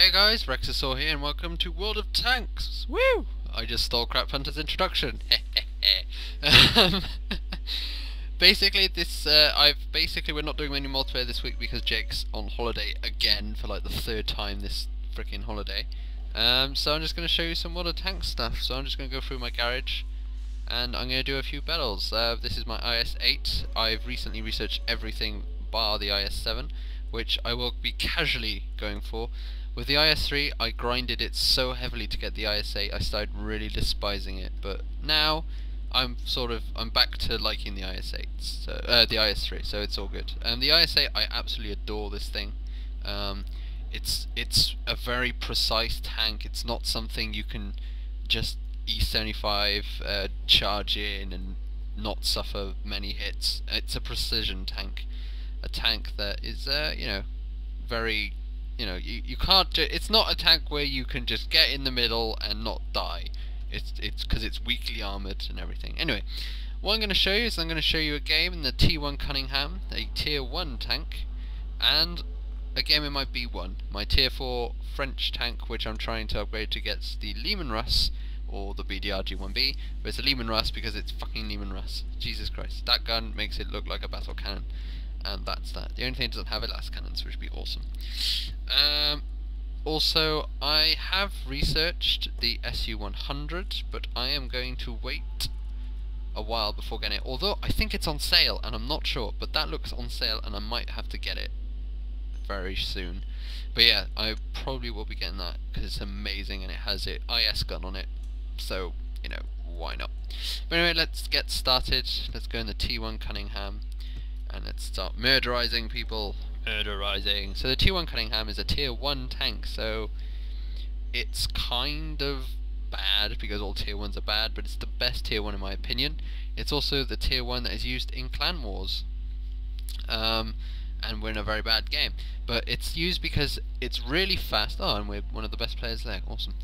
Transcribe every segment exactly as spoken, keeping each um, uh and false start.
Hey guys, Rexasaur here and welcome to World of Tanks! Woo! I just stole Crap Hunter's introduction. um, basically this, uh, I've, basically we're not doing any multiplayer this week because Jake's on holiday again for like the third time this freaking holiday. Um, so I'm just going to show you some World of Tanks stuff. So I'm just going to go through my garage and I'm going to do a few battles. Uh, this is my I S eight. I've recently researched everything bar the I S seven, which I will be casually going for. With the I S three, I grinded it so heavily to get the I S eight, I started really despising it. But now, I'm sort of I'm back to liking the I S eight, so, uh, the I S three. So it's all good. And um, the I S eight, I absolutely adore this thing. Um, it's it's a very precise tank. It's not something you can just E seventy-five uh, charge in and not suffer many hits. It's a precision tank, a tank that is uh, you know very. You know, you, you can't. Ju it's not a tank where you can just get in the middle and not die. It's it's because it's weakly armoured and everything. Anyway, what I'm going to show you is I'm going to show you a game in the T one Cunningham, a tier one tank, and a game in my B one, my tier four French tank, which I'm trying to upgrade to get the Leman Russ or the B D R G one B. But it's a Leman Russ because it's fucking Leman Russ. Jesus Christ, that gun makes it look like a battle cannon. And that's that. The only thing it doesn't have Elas cannons, which would be awesome. Um, also, I have researched the S U one hundred, but I am going to wait a while before getting it. Although, I think it's on sale, and I'm not sure, but that looks on sale, and I might have to get it very soon. But yeah, I probably will be getting that, because it's amazing, and it has an I S gun on it. So, you know, why not? But anyway, let's get started. Let's go in the T one Cunningham. And let's start murderizing people. Murderizing. So the T one Cunningham is a tier one tank, so it's kind of bad because all tier ones are bad, but it's the best tier one in my opinion. It's also the tier one that is used in clan wars. Um, and we're in a very bad game. But it's used because it's really fast. Oh, and we're one of the best players there. Awesome.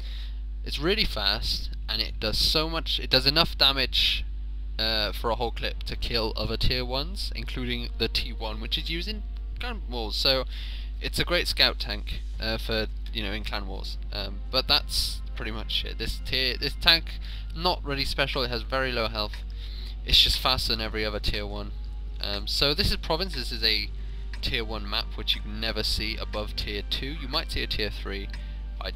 It's really fast, and it does so much, it does enough damage Uh, for a whole clip to kill other tier ones, including the T one, which is used in clan wars. So it's a great scout tank uh, for you know in clan wars. Um, but that's pretty much it. This tier, this tank, not really special. It has very low health. It's just faster than every other tier one. Um, so this is province. This is a tier one map which you can never see above tier two. You might see a tier three. I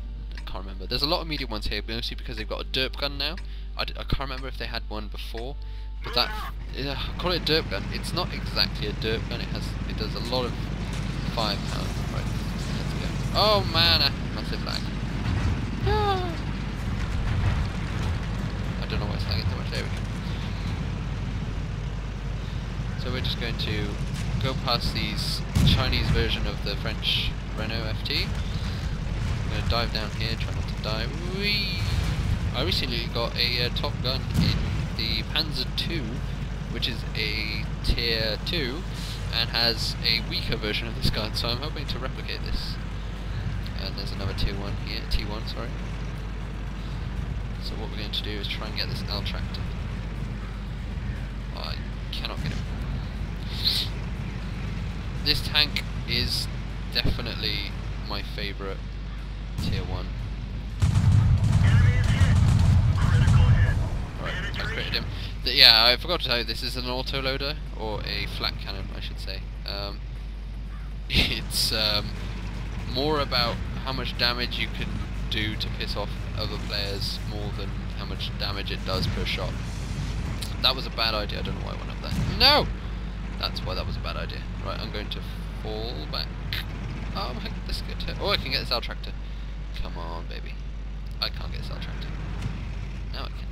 can't remember. There's a lot of medium ones here, mostly because they've got a derp gun now. I, d I can't remember if they had one before, but that uh, call it a derp gun. It's not exactly a derp gun. It has it does a lot of firepower. Right, let's go. Oh man, I had massive lag. I don't know why it's lagging so much. There we go. So we're just going to go past these Chinese version of the French Renault F T. I'm going to dive down here, try not to die. Whee! I recently got a uh, top gun in the Panzer two, which is a tier two, and has a weaker version of this gun, so I'm hoping to replicate this. And there's another tier one here, T one, sorry. So what we're going to do is try and get this L tractor. I cannot get it. This tank is definitely my favourite tier one. Him. The, yeah, I forgot to tell you, this is an autoloader, or a flat cannon, I should say. Um, it's um, more about how much damage you can do to piss off other players, more than how much damage it does per shot. That was a bad idea, I don't know why I went up there. No! That's why that was a bad idea. Right, I'm going to fall back. Oh, my, this good. Oh, I can get this L tractor. Come on, baby. I can't get this L tractor. Now I can.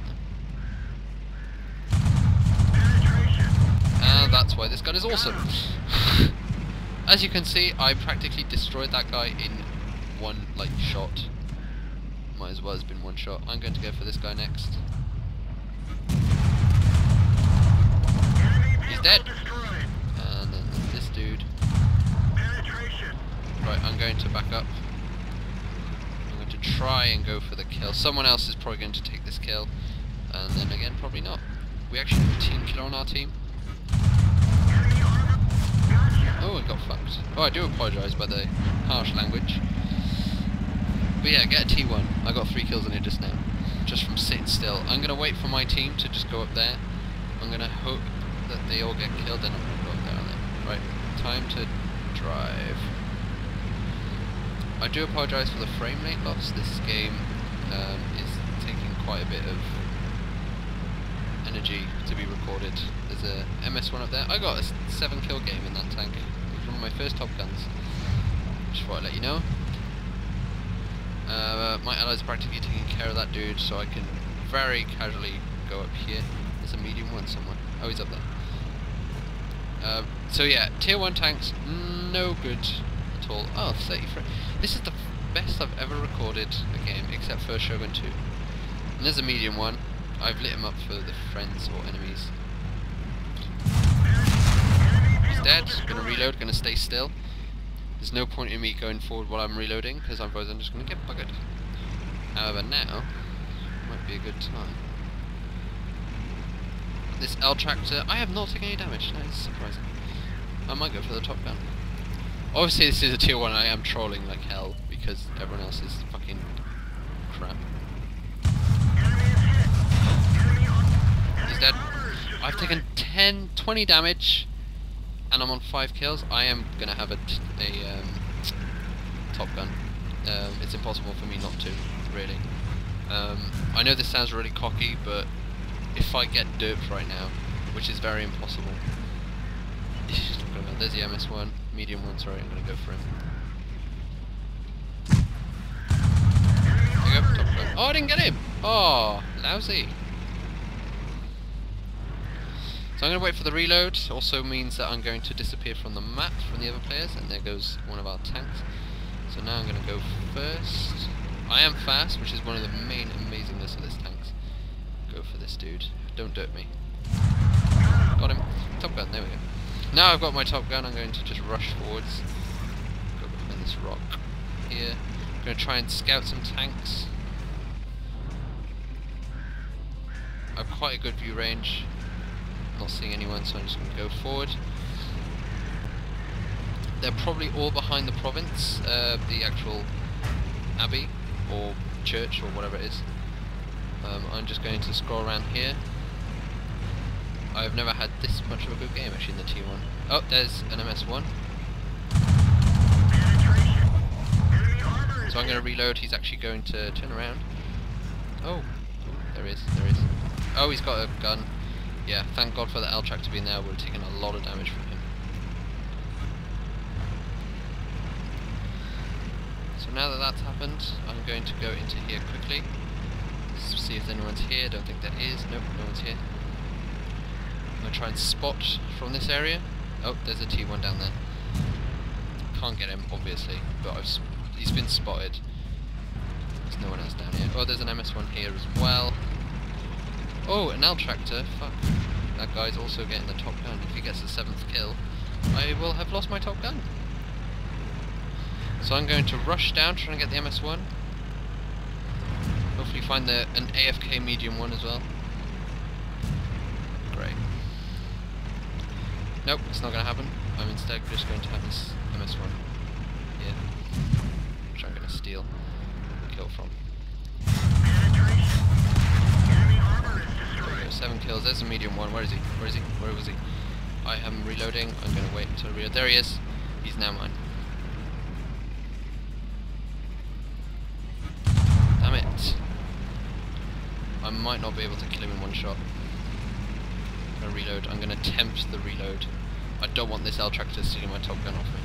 And that's why this gun is awesome. As you can see, I practically destroyed that guy in one like shot. Might as well have been one shot. I'm going to go for this guy next. He's dead. And then this dude. Right, I'm going to back up. I'm going to try and go for the kill. Someone else is probably going to take this kill. And then again, probably not. We actually have a team killer on our team. Oh, I got fucked. Oh, I do apologise by the harsh language. But yeah, get a T one. I got three kills on it just now, just from sitting still. I'm going to wait for my team to just go up there. I'm going to hope that they all get killed, then I'm going to go up there on it. Right, time to drive. I do apologise for the frame rate loss. This game um, is taking quite a bit of energy to be recorded. There's a M S one up there. I got a seven kill game in that tank. It was one of my first Top Guns. Just thought I'd let you know. Uh, my allies are practically taking care of that dude, so I can very casually go up here. There's a medium one somewhere. Oh, he's up there. Uh, so yeah, tier one tanks, no good at all. Oh, thirty-three. This is the best I've ever recorded a game, except for Shogun two. And there's a medium one. I've lit him up for the friends or enemies. He's dead. Gonna reload, gonna stay still. There's no point in me going forward while I'm reloading, because otherwise I'm just going to get buggered. However, now might be a good time. This L-Tractor, I have not taken any damage, that is surprising. I might go for the Top Gun. Obviously this is a tier one, I am trolling like hell, because everyone else is fucking crap. He's dead. I've taken ten, twenty damage. And I'm on five kills. I am going to have a, t a um, Top Gun. Um, it's impossible for me not to, really. Um, I know this sounds really cocky, but if I get derped right now, which is very impossible. There's the M S one. Medium one, sorry, I'm going to go for him. There you go, Top Gun. Oh, I didn't get him! Oh, lousy. So I'm going to wait for the reload. Also means that I'm going to disappear from the map from the other players, and there goes one of our tanks. So now I'm going to go first. I am fast, which is one of the main amazingness of this tanks. Go for this dude. Don't dirt me. Got him. Top Gun, there we go. Now I've got my Top Gun, I'm going to just rush forwards. Go behind this rock here. I'm going to try and scout some tanks. I've quite a good view range. Not seeing anyone, so I'm just going to go forward. They're probably all behind the province, uh, the actual abbey or church or whatever it is. Um, I'm just going to scroll around here. I've never had this much of a good game actually in the T one. Oh, there's an M S one. So I'm going to reload. He's actually going to turn around. Oh, there is, there is. Oh, he's got a gun. Yeah, thank God for the L-Tractor being there, we've taken a lot of damage from him. So now that that's happened, I'm going to go into here quickly. See if anyone's here, don't think there is, nope, no one's here. I'm going to try and spot from this area. Oh, there's a T one down there. Can't get him, obviously, but I've sp he's been spotted. There's no one else down here. Oh, there's an M S one here as well. Oh, an L-Tractor, fuck. That guy's also getting the Top Gun. If he gets the seventh kill, I will have lost my Top Gun. So I'm going to rush down, trying to get the M S one. Hopefully find the, an A F K medium one as well. Great. Nope, it's not going to happen. I'm instead just going to have this M S one. Yeah. Which I'm going to steal the kill from. Seven kills, there's a medium one, where is he? Where is he? Where was he? I am reloading, I'm going to wait until reload. There he is, he's now mine. Damn it. I might not be able to kill him in one shot. I'm going to reload, I'm going to tempt the reload. I don't want this L-Tractor stealing my Top Gun off me.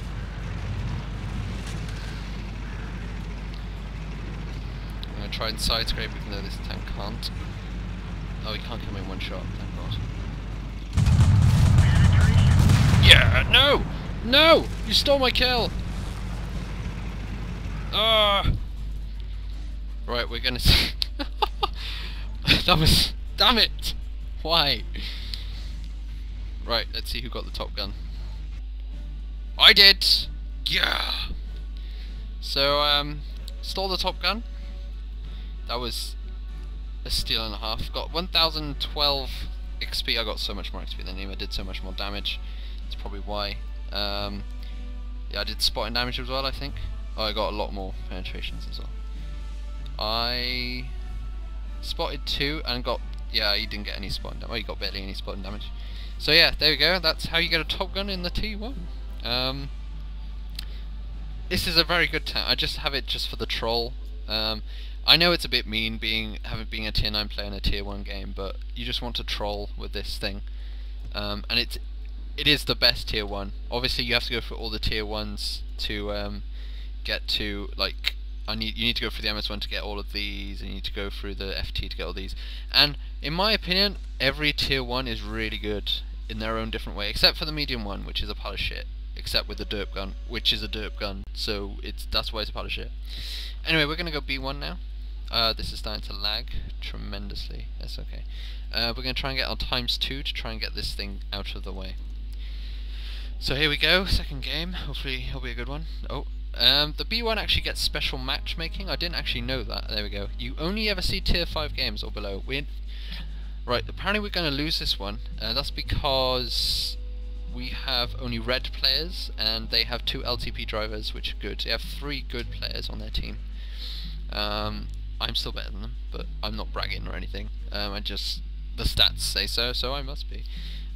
I'm going to try and side scrape even though this tank can't. Oh, he can't kill me in one shot, thank God. Yeah, no! No! You stole my kill! Ah! Right, we're gonna see. That was. Damn it! Why? Right, let's see who got the Top Gun. I did! Yeah! So, um. Stole the Top Gun. That was a steal and a half. Got one thousand twelve X P. I got so much more X P than him. I did so much more damage. That's probably why. Um, yeah, I did spotting damage as well, I think. Oh, I got a lot more penetrations as well. I spotted two and got, yeah, he didn't get any spotting damage. Well, he got barely any spotting damage. So yeah, there we go. That's how you get a Top Gun in the T one. Um, this is a very good tank. I just have it just for the troll. Um, I know it's a bit mean being having being a tier nine player in a tier one game, but you just want to troll with this thing. Um, and it's it is the best tier one. Obviously, you have to go for all the tier ones to um, get to, like, I need you need to go through the M S one to get all of these, and you need to go through the F T to get all these. And in my opinion, every tier one is really good in their own different way, except for the medium one, which is a pile of shit. Except with the derp gun, which is a derp gun, so it's that's why it's a pile of shit. Anyway, we're gonna go B one now. Uh, this is starting to lag tremendously. That's okay. Uh, we're gonna try and get our times two to try and get this thing out of the way. So here we go, second game. Hopefully it'll be a good one. Oh. Um, the B one actually gets special matchmaking. I didn't actually know that. There we go. You only ever see tier five games or below. We're right, apparently we're going to lose this one. Uh, that's because we have only red players and they have two L T P drivers, which are good. They have three good players on their team. Um, I'm still better than them, but I'm not bragging or anything. Um, I just... the stats say so, so I must be.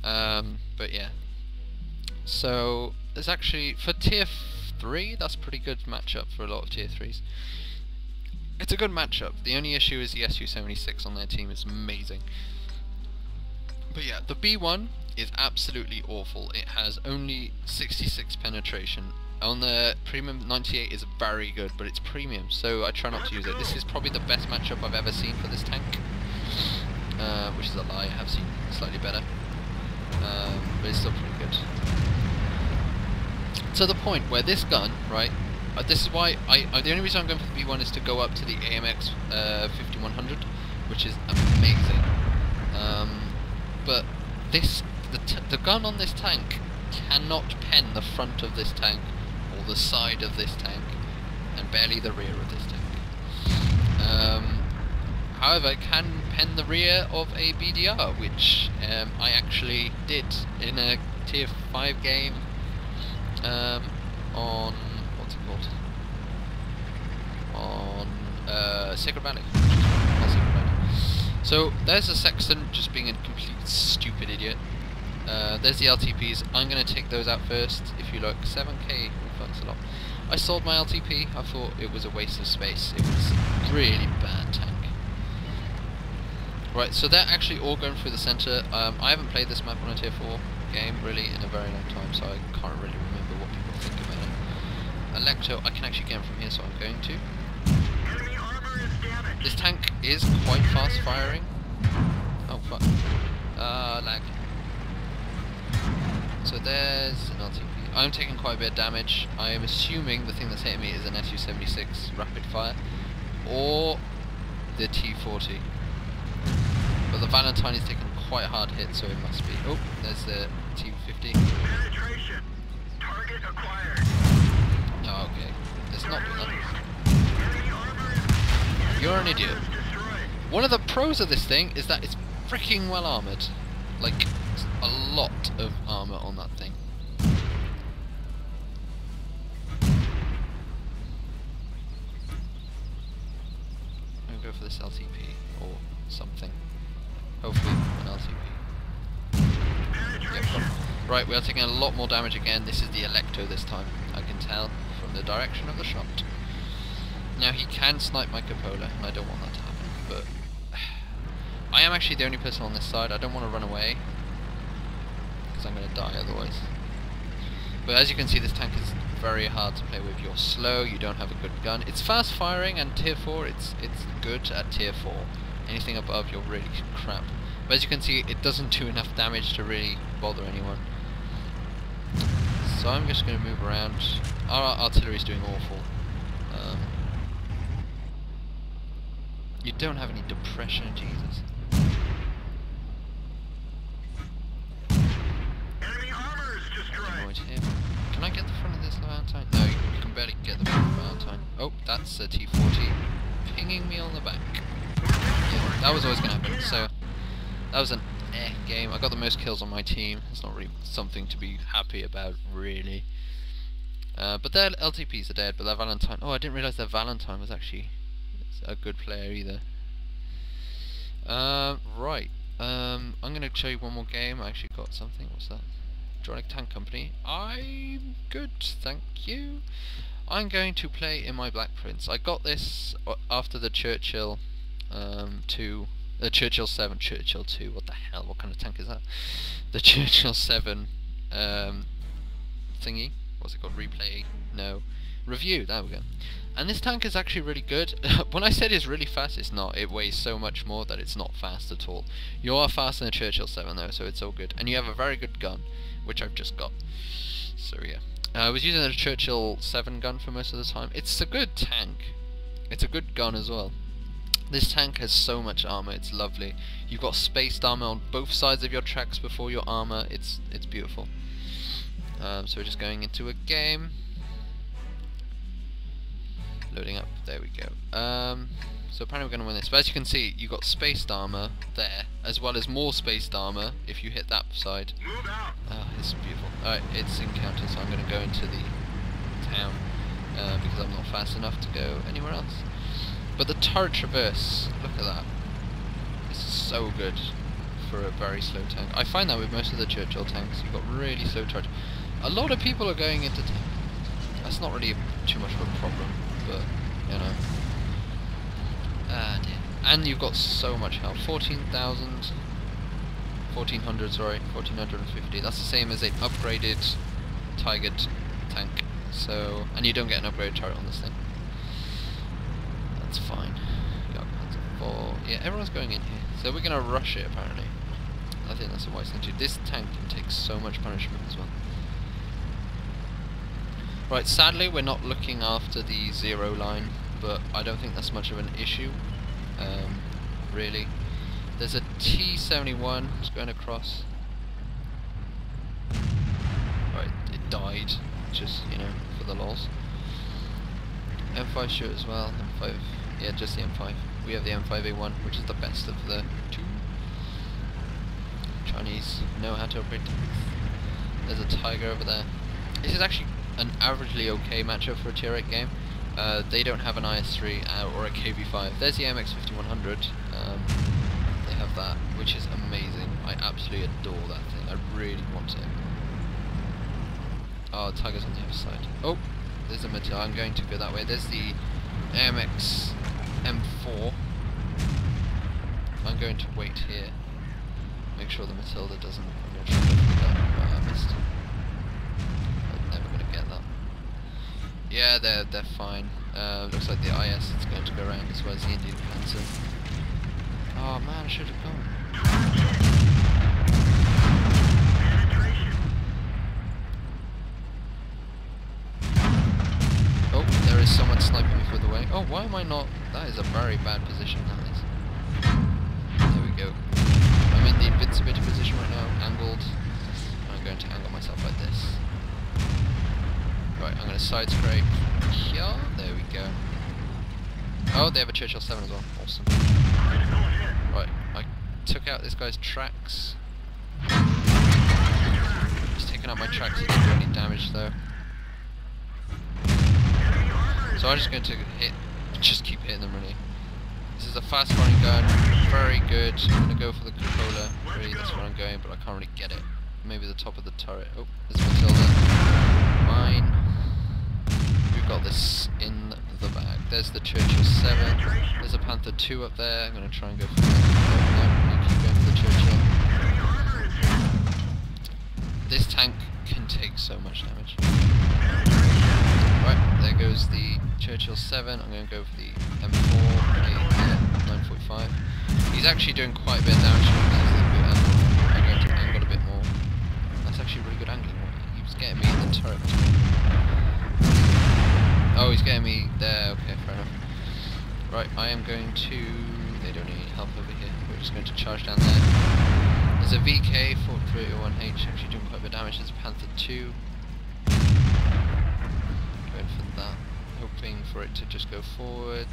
Um, but yeah. So, there's actually... for tier three, that's a pretty good matchup for a lot of tier threes. It's a good matchup. The only issue is the S U seventy-six on their team is amazing. But yeah, the B one is absolutely awful. It has only sixty-six penetration. On the premium, ninety-eight is very good, but it's premium, so I try not to use it. This is probably the best matchup I've ever seen for this tank, uh, which is a lie. I have seen slightly better, um, but it's still pretty good. To the point where this gun, right, uh, this is why, I, uh, the only reason I'm going for the B one is to go up to the A M X uh, fifty-one hundred, which is amazing. Um, but this, the, t the gun on this tank cannot pen the front of this tank, or the side of this tank, and barely the rear of this tank. Um, however, it can pen the rear of a B D R, which um, I actually did in a tier five game. Um, on, what's it called? On, uh, Sacred Valley. Not Sacred Valley. So, there's a Sexton just being a complete stupid idiot. Uh, there's the L T Ps. I'm going to take those out first, if you look. seven K, that's a lot. I sold my L T P. I thought it was a waste of space. It was a really bad tank. Right, so they're actually all going through the centre. Um, I haven't played this map on a tier four game, really, in a very long time, so I can't really remember. Elekto, I can actually get him from here, so I'm going to. Enemy armor is damaged. This tank is quite fast firing. Oh fuck. Uh, lag. So there's an L T P. I'm taking quite a bit of damage. I am assuming the thing that's hitting me is an S U seventy-six rapid fire or the T forty. But the Valentine is taking quite a hard hit, so it must be. Oh, there's the T fifty. Penetration. Target acquired. Oh, okay. It's not that. You're an idiot. One of the pros of this thing is that it's freaking well armoured. Like, a lot of armour on that thing. I'm going to go for this L T P or something. Hopefully, an L T P. Yeah, right, we are taking a lot more damage again. This is the Elekto this time. I can tell from the direction of the shot. Now he can snipe my cupola, and I don't want that to happen, but I am actually the only person on this side. I don't want to run away, because I'm going to die otherwise. But as you can see, this tank is very hard to play with. You're slow, you don't have a good gun. It's fast firing, and tier four, it's, it's good at tier four. Anything above, you're really crap. But as you can see, it doesn't do enough damage to really bother anyone. So I'm just going to move around. Our artillery is doing awful. Um, you don't have any depression, Jesus. Enemy armor is destroyed. Can I get the front of this Valentine? No, you can barely get the front of the Valentine. Oh, that's a T forty pinging me on the back. Yeah, that was always going to happen. So that was an eh game. I got the most kills on my team. It's not really something to be happy about, really. Uh, but their L T Ps are dead, but their Valentine... Oh, I didn't realise their Valentine was actually a good player either. Um, right. Um, I'm going to show you one more game. I actually got something. What's that? Dronic Tank Company. I'm good, thank you. I'm going to play in my Black Prince. I got this after the Churchill um, two, the Churchill seven, Churchill two. What the hell? What kind of tank is that? The Churchill seven um, thingy. What's it called? Replay? No. Review. There we go. And this tank is actually really good. When I said it's really fast, it's not. It weighs so much more that it's not fast at all. You are faster than a Churchill seven though, so it's all good. And you have a very good gun, which I've just got. So yeah. Uh, I was using a Churchill seven gun for most of the time. It's a good tank. It's a good gun as well. This tank has so much armor, it's lovely. You've got spaced armor on both sides of your tracks before your armor. It's it's beautiful. Um, so we're just going into a game. Loading up. There we go. Um, so apparently we're going to win this. But as you can see, you've got spaced armor there, as well as more spaced armor if you hit that side. Move out. Oh, it's beautiful. Alright, it's encounter, so I'm going to go into the town uh, because I'm not fast enough to go anywhere else. But the turret traverse, look at that. It's so good for a very slow tank. I find that with most of the Churchill tanks, you've got really slow turret. A lot of people are going into tanks. That's not really too much of a problem. But, you know. And, and you've got so much health. fourteen thousand. fourteen hundred, sorry. fourteen fifty. That's the same as an upgraded Tiger tank. So, and you don't get an upgraded turret on this thing. That's fine. We've got Panzer four. Yeah, everyone's going in here. So we're going to rush it, apparently. I think that's a wise thing to do. This tank can take so much punishment as well. Right, sadly we're not looking after the zero line, but I don't think that's much of an issue, um, really. There's a T seventy-one that's going across. Right, it died, just, you know, for the lols. M five shoot as well, M five, yeah, just the M five. We have the M five A one, which is the best of the two. Chinese know how to operate. There's a Tiger over there. This is actually an averagely okay matchup for a tier eight game. Uh, they don't have an I S three uh, or a K V five. There's the A M X fifty-one hundred. Um, they have that, which is amazing. I absolutely adore that thing. I really want it. Oh, Tiger's on the other side. Oh, there's a Matilda. I'm going to go that way. There's the A M X M four. I'm going to wait here. Make sure the Matilda doesn't. I'm not sure that I missed. Yeah, they're, they're fine. Uh, looks like the I S is going to go around as well as the Indian Panzer. Oh man, I should have gone. Oh, there is someone sniping me through the way. Oh, why am I not? That is a very bad position, that is. There we go. I'm in the invincibility position right now, angled. I'm going to angle myself like this. Right, I'm going to side scrape here, there we go. Oh, they have a Churchill seven as well, awesome. Right, I took out this guy's tracks. He's taking out my tracks, he didn't do any damage though. So I'm just going to hit, just keep hitting them really. This is a fast firing gun, very good. I'm going to go for the Coca-Cola, really that's where I'm going, but I can't really get it. Maybe the top of the turret. Oh, there's Matilda. Mine. Got this in the bag. There's the Churchill seven. There's a Panther two up there. I'm going to try and go for the Panther. Keep going for the Churchill. This tank can take so much damage. Right, there goes the Churchill seven. I'm going to go for the M four, nine forty-five. He's actually doing quite a bit of damage. I'm going to angle a bit more. That's actually really good angling. He was getting me in the turret. Oh, he's getting me there, okay, fair enough. Right, I am going to... They don't need help over here. We're just going to charge down there. There's a V K, four three oh one H, actually doing quite a bit of damage. There's a Panther two. Going for that. Hoping for it to just go forward.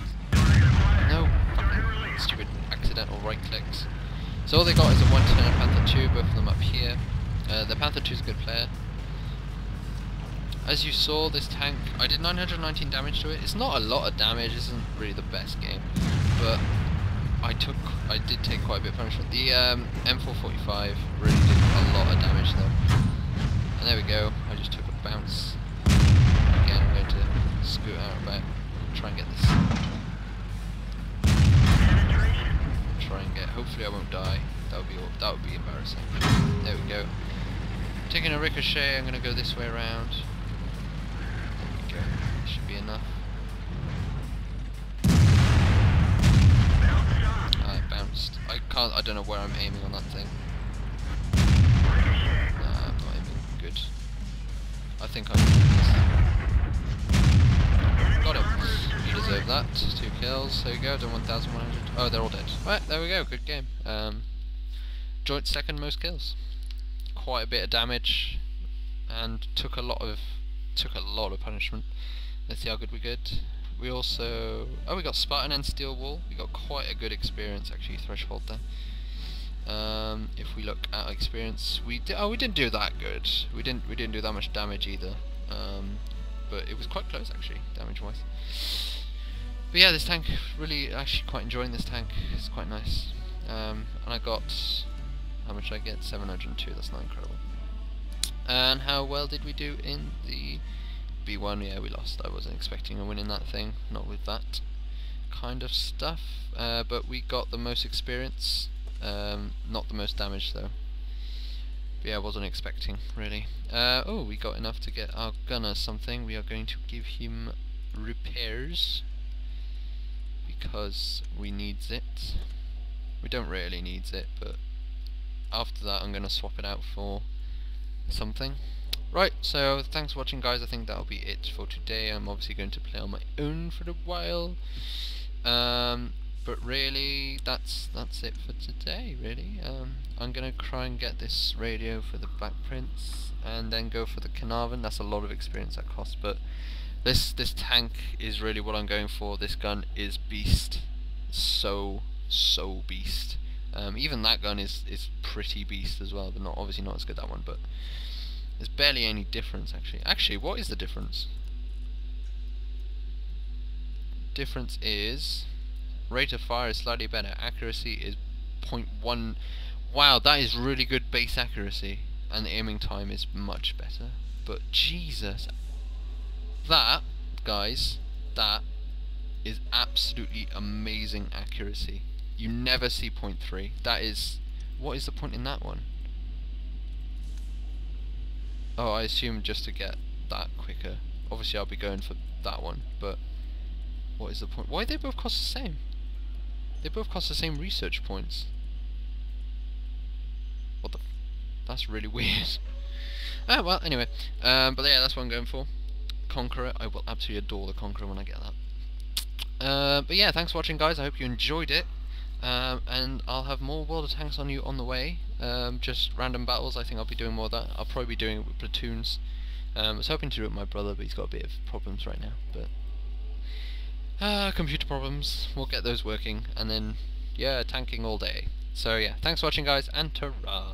No, fucking stupid accidental right clicks. So all they got is a one ten and a Panther two, both of them up here. Uh, the Panther two is a good player. as you saw, this tank, I did nine hundred nineteen damage to it. It's not a lot of damage, this isn't really the best game, but I took, I did take quite a bit of punishment. The um, M four forty-five really did a lot of damage though. And there we go, I just took a bounce. Again, I'm going to scoot out about, try and get this. Try and get, hopefully I won't die. That would be, that would be embarrassing. There we go. Taking a ricochet, I'm going to go this way around. There we go. That should be enough. I bounced. I can't. I don't know where I'm aiming on that thing. Nah, I'm not aiming good. I think I'm doing this. Got him. You deserve that. Two kills. There we go. Done one thousand one hundred. Oh, they're all dead. Right. There we go. Good game. Um, joint second most kills. Quite a bit of damage, and took a lot of took a lot of punishment. Let's see how good we get. We also oh we got Spartan and Steel Wall. We got quite a good experience actually threshold there. Um, if we look at experience, we did oh we didn't do that good. We didn't we didn't do that much damage either. Um, but it was quite close actually damage wise. But yeah, this tank really actually quite enjoying this tank. It's quite nice. Um, and I got. How much did I get? seven hundred two, that's not incredible. And how well did we do in the B one? Yeah, we lost. I wasn't expecting a win in that thing, not with that kind of stuff. Uh, but we got the most experience, um, not the most damage though. But yeah, I wasn't expecting, really. Uh, oh, we got enough to get our gunner something. We are going to give him repairs, because we needs it. We don't really needs it, but after that I'm going to swap it out for something. Right, so thanks for watching guys, I think that'll be it for today. I'm obviously going to play on my own for a while, um, but really that's that's it for today really. um, I'm going to try and get this radio for the Black Prince and then go for the Carnarvon. That's a lot of experience that costs, but this this tank is really what I'm going for. This gun is beast, so so beast. Um, even that gun is, is pretty beast as well, but not obviously not as good that one, but there's barely any difference actually. Actually, what is the difference? Difference is rate of fire is slightly better, accuracy is point one. Wow, that is really good base accuracy, and the aiming time is much better. But Jesus, that, guys, that is absolutely amazing accuracy. You never see point three. That is... what is the point in that one? Oh, I assume just to get that quicker. Obviously I'll be going for that one, but what is the point? Why do they both cost the same? They both cost the same research points. What the... F that's really weird. Ah, well, anyway. Um, but yeah, that's what I'm going for. Conqueror. I will absolutely adore the Conqueror when I get that. Uh, but yeah, thanks for watching guys. I hope you enjoyed it. Um, and I'll have more World of Tanks on you on the way, um, just random battles. I think I'll be doing more of that. I'll probably be doing it with platoons. um, I was hoping to do it with my brother, but he's got a bit of problems right now, but uh, computer problems, we'll get those working, and then yeah, tanking all day. So yeah, thanks for watching guys, and ta-ra!